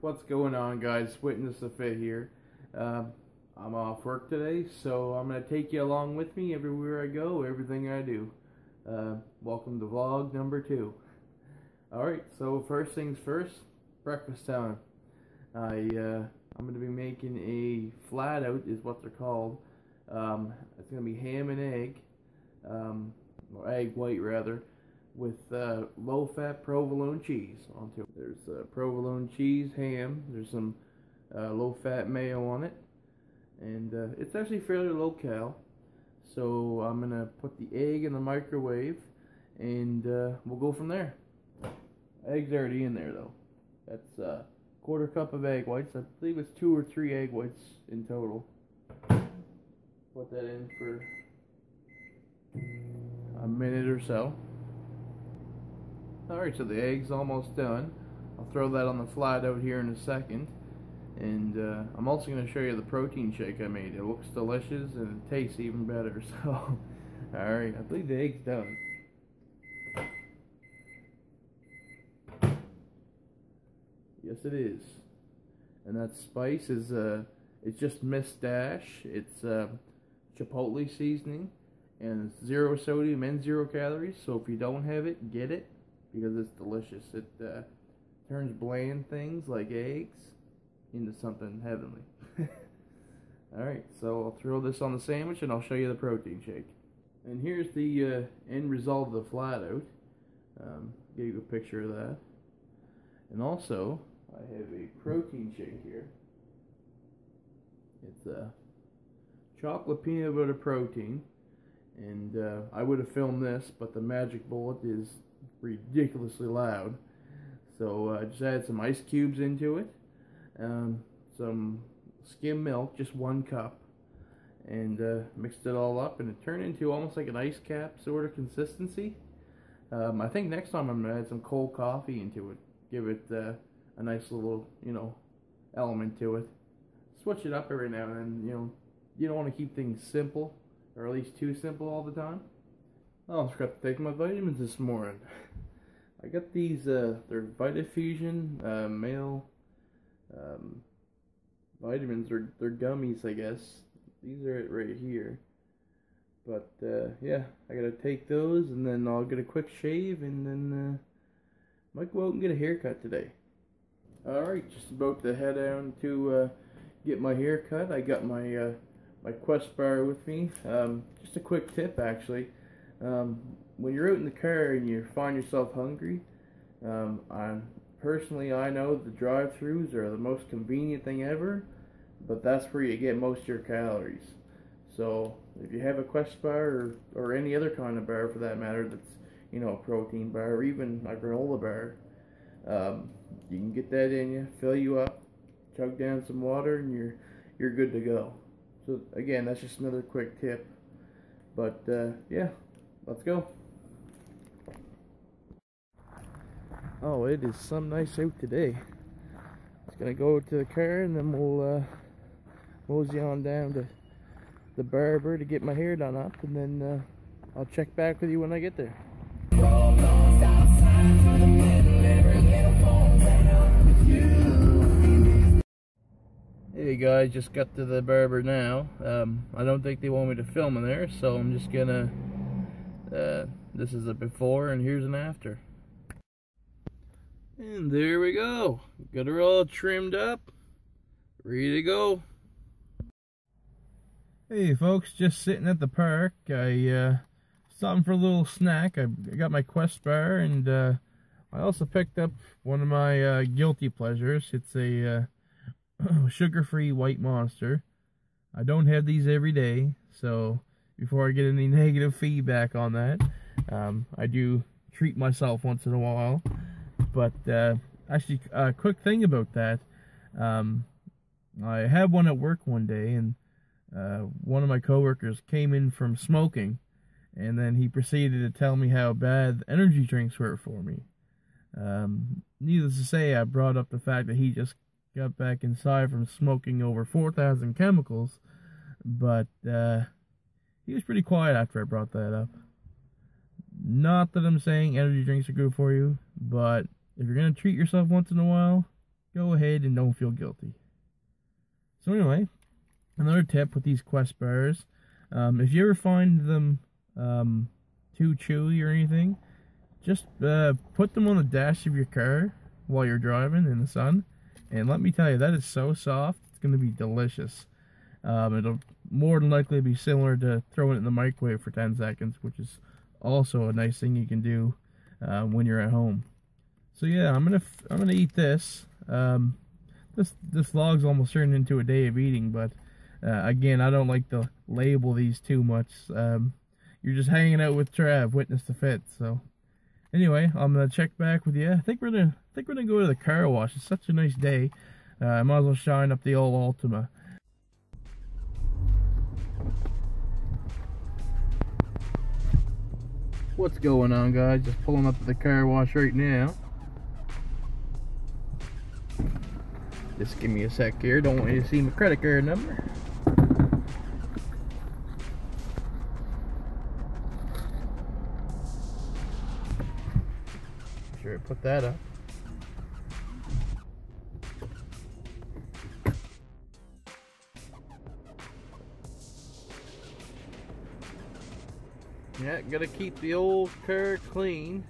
What's going on, guys? Witness the Fit here. I'm off work today, so I'm going to take you along with me everywhere I go, everything I do. Welcome to vlog number 2. Alright, so first things first, breakfast time. I'm going to be making a flat out, is what they're called. It's going to be ham and egg, or egg white rather, with low-fat provolone cheese onto it. There's provolone cheese, ham, there's some low-fat mayo on it, and it's actually fairly low-cal. So I'm going to put the egg in the microwave, and we'll go from there. Egg's already in there, though. That's a quarter cup of egg whites. I believe it's 2 or 3 egg whites in total. Put that in for a minute or so. Alright, so the egg's almost done. I'll throw that on the flat out here in a second. And I'm also going to show you the protein shake I made. It looks delicious and it tastes even better. So, alright, I believe the egg's done. Yes, it is. And that spice is, it's just Miss Dash. It's chipotle seasoning. And it's 0 sodium and 0 calories. So if you don't have it, get it, because it's delicious. It turns bland things like eggs into something heavenly. Alright, so I'll throw this on the sandwich and I'll show you the protein shake. And here's the end result of the flat out. Give you a picture of that. And also, I have a protein shake here. It's a chocolate peanut butter protein. And I would have filmed this, but the magic bullet is ridiculously loud, so I just add some ice cubes into it, some skim milk, just 1 cup, and mixed it all up, and it turned into almost like an ice cap sort of consistency. I think next time I'm gonna add some cold coffee into it, give it a nice little, you know, element to it. Switch it up every now and then. You know, you don't want to keep things simple, or at least too simple all the time. Oh, I forgot to take my vitamins this morning. I got these, they're Vitafusion male vitamins, or they're gummies, I guess. These are it right here. But, yeah, I gotta take those, and then I'll get a quick shave, and then I might go out and get a haircut today. Alright, just about to head down to get my haircut. I got my, my Quest Bar with me. Just a quick tip, actually. When you're out in the car and you find yourself hungry, I know the drive-thrus are the most convenient thing ever, but that's where you get most of your calories. So if you have a Quest Bar, or any other kind of bar for that matter, that's, you know, a protein bar, or even a granola bar, you can get that in you, fill you up, chug down some water, and you're good to go. So again, that's just another quick tip. But yeah. Let's go. Oh, it is some nice out today. Just gonna go to the car and then we'll mosey on down to the barber to get my hair done up, and then I'll check back with you when I get there. Hey guys, just got to the barber now. I don't think they want me to film in there, so I'm just gonna. This is a before, and here's an after. And there we go. Got her all trimmed up, ready to go. Hey folks, just sitting at the park. I stopped for a little snack. I got my Quest Bar, and I also picked up one of my guilty pleasures. It's a sugar-free white Monster. I don't have these every day, so before I get any negative feedback on that. I do treat myself once in a while. But actually, a quick thing about that. I had one at work one day, and one of my coworkers came in from smoking, and then he proceeded to tell me how bad the energy drinks were for me. Needless to say, I brought up the fact that he just got back inside from smoking over 4,000 chemicals, but he was pretty quiet after I brought that up. Not that I'm saying energy drinks are good for you, but if you're going to treat yourself once in a while, go ahead and don't feel guilty. So anyway, another tip with these Quest Bars, if you ever find them too chewy or anything, just put them on the dash of your car while you're driving in the sun, and let me tell you, that is so soft, it's going to be delicious. It'll more than likely be similar to throwing it in the microwave for 10 seconds, which is also a nice thing you can do when you're at home. So yeah, I'm gonna eat this. This vlog's almost turned into a day of eating, but again, I don't like to label these too much. You're just hanging out with Trav, Witness the Fit. So anyway, I'm gonna check back with you. I think we're gonna go to the car wash. It's such a nice day. I might as well shine up the old Altima. What's going on, guys? Just pulling up to the car wash right now. Just give me a sec here. Don't want you to see my credit card number. Sure, put that up. Yeah, gotta keep the old car clean.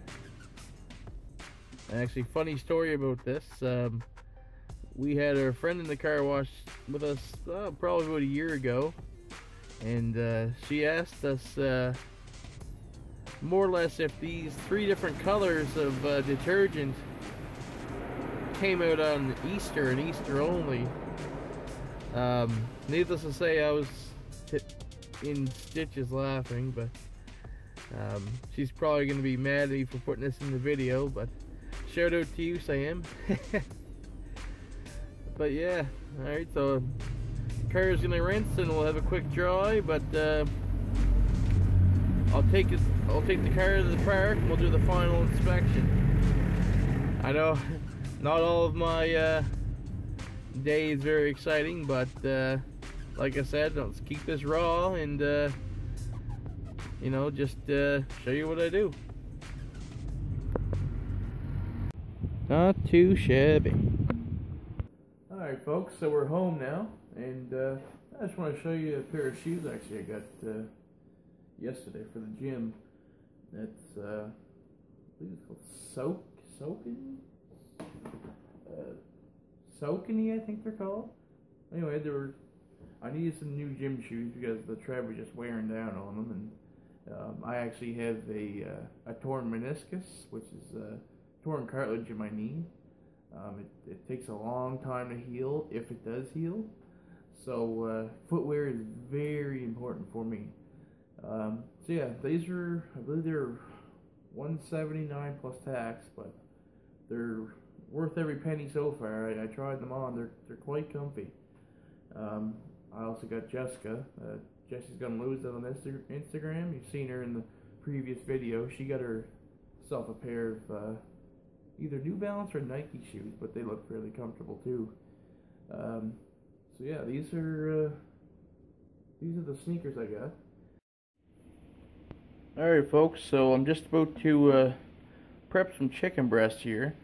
Actually, funny story about this. We had our friend in the car wash with us probably about a year ago, and she asked us more or less if these three different colors of detergent came out on Easter and Easter only. Needless to say, I was in stitches laughing, but she's probably going to be mad at me for putting this in the video, but shout out to you, Sam. But yeah, alright, so the car is going to rinse and we'll have a quick dry, but I'll take the car to the park and we'll do the final inspection. I know not all of my day is very exciting, but like I said, let's keep this raw and you know, just show you what I do. Not too shabby. Alright folks, so we're home now, and I just want to show you a pair of shoes actually I got yesterday for the gym. It's I believe it's called Soakiny, I think they're called. Anyway, I needed some new gym shoes because the tread was just wearing down on them, and I actually have a torn meniscus, which is torn cartilage in my knee. It takes a long time to heal, if it does heal. So footwear is very important for me. So yeah, these are, I believe they're $179 plus tax, but they're worth every penny so far. I tried them on. They're quite comfy. I also got Jessica. Jessie's Gonna Lose It on Instagram. You've seen her in the previous video. She got herself a pair of either New Balance or Nike shoes, but they look fairly comfortable too. So yeah, these are the sneakers I got. Alright folks, so I'm just about to prep some chicken breast here,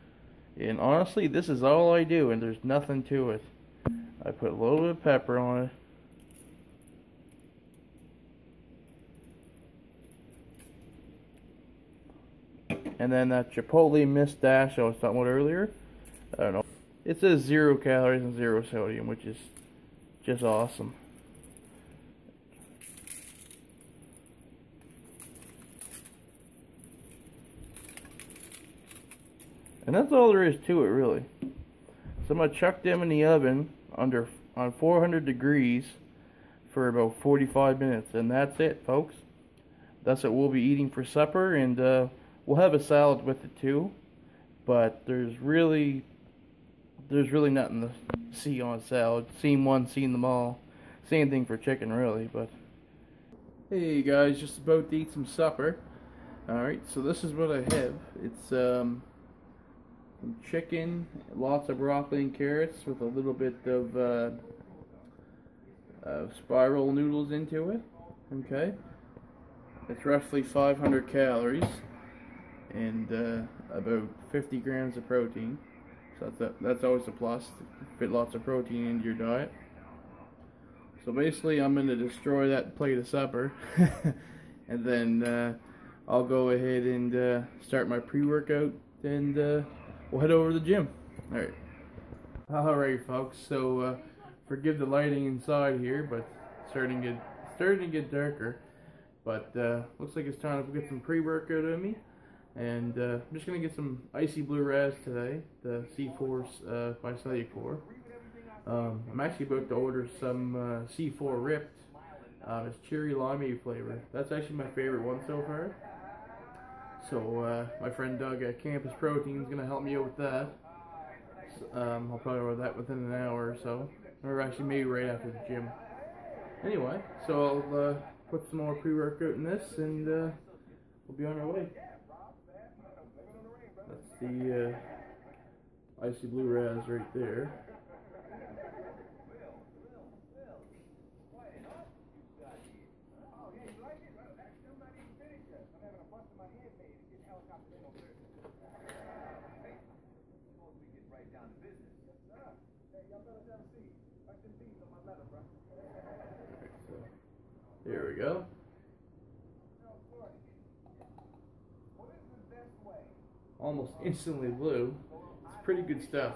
and honestly this is all I do, and there's nothing to it. I put a little bit of pepper on it. And then that Chipotle Miss Dash I was talking about earlier. I don't know. It says 0 calories and 0 sodium, which is just awesome. And that's all there is to it, really. So I'm going to chuck them in the oven on 400 degrees for about 45 minutes. And that's it, folks. That's what we'll be eating for supper, and we'll have a salad with it too, but there's really nothing to see on salad. Seen one, seen them all. Same thing for chicken, really. But hey guys, just about to eat some supper. All right, so this is what I have. It's some chicken, lots of broccoli and carrots with a little bit of spiral noodles into it. Okay, it's roughly 500 calories. And about 50 grams of protein. So that's always a plus, to fit lots of protein into your diet. So basically I'm going to destroy that plate of supper and then I'll go ahead and start my pre-workout, and we'll head over to the gym. Alright. Alright folks, so forgive the lighting inside here, but it's starting to get darker. But looks like it's time to get some pre-workout in me. And I'm just going to get some Icy Blue Raz today, the C4 by Cellucor. I'm actually about to order some C4 Ripped. It's cherry limeade flavor. That's actually my favorite one so far. So my friend Doug at Campus Protein is going to help me out with that. So, I'll probably order that within an hour or so. Or actually maybe right after the gym. Anyway, so I'll put some more pre-workout in this, and we'll be on our way. That's the Icy Blue Raz right there. There we go. Almost instantly blue. It's pretty good stuff.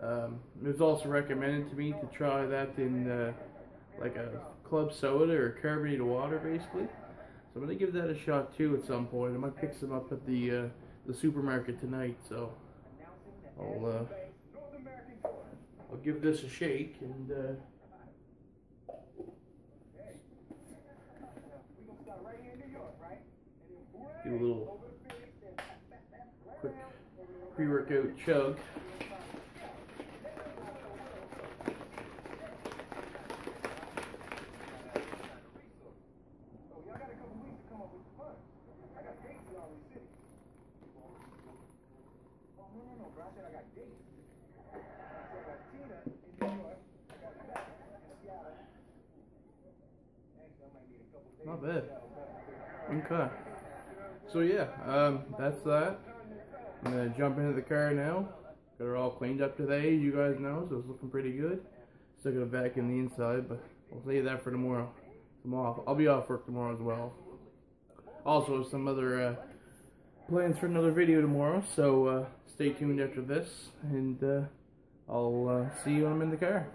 It was also recommended to me to try that in like a club soda or carbonated water, basically. So I'm gonna give that a shot too at some point. I might pick some up at the supermarket tonight. So I'll give this a shake and. Do a little quick pre-workout chug. Not bad. Okay. So yeah, that's that. I'm going to jump into the car now. Got it all cleaned up today, you guys know, so it's looking pretty good. Still got to vacuum the inside, but I'll save that for tomorrow. I'll be off work tomorrow as well. Also, some other plans for another video tomorrow, so stay tuned after this, and I'll see you when I'm in the car.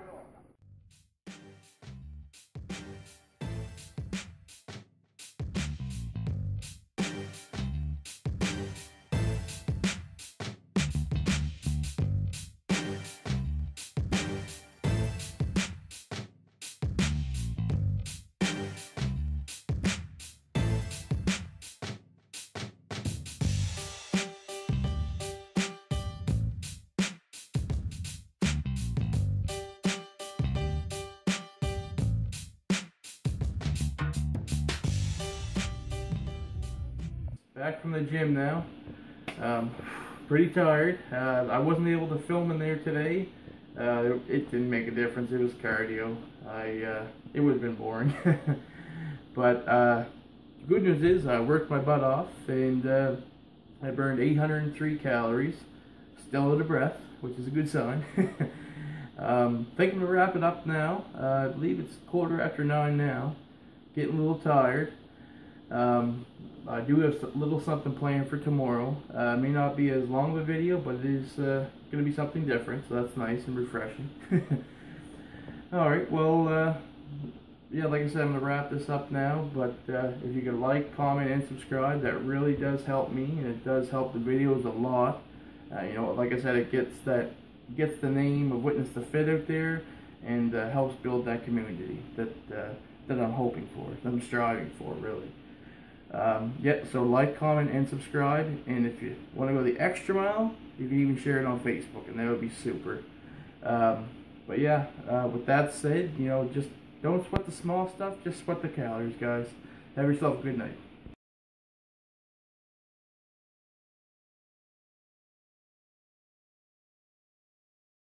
Back from the gym now. Pretty tired. I wasn't able to film in there today. It didn't make a difference. It was cardio. It would have been boring. But the good news is I worked my butt off, and I burned 803 calories. Still out of breath, which is a good sign. Thinking to wrap it up now. I believe it's 9:15 now. Getting a little tired. I do have a little something planned for tomorrow. May not be as long of a video, but it is going to be something different, so that's nice and refreshing. Alright, well, yeah, like I said, I'm going to wrap this up now, but if you could like, comment, and subscribe, that really does help me, and it does help the videos a lot. You know, like I said, it gets the name of Witness the Fit out there, and helps build that community that I'm hoping for, that I'm striving for, really. Yeah, so like, comment, and subscribe, and if you want to go the extra mile, you can even share it on Facebook, and that would be super. But yeah, with that said, you know, just don't sweat the small stuff, just sweat the calories, guys. Have yourself a good night.